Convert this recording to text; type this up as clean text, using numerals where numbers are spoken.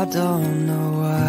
I don't know why.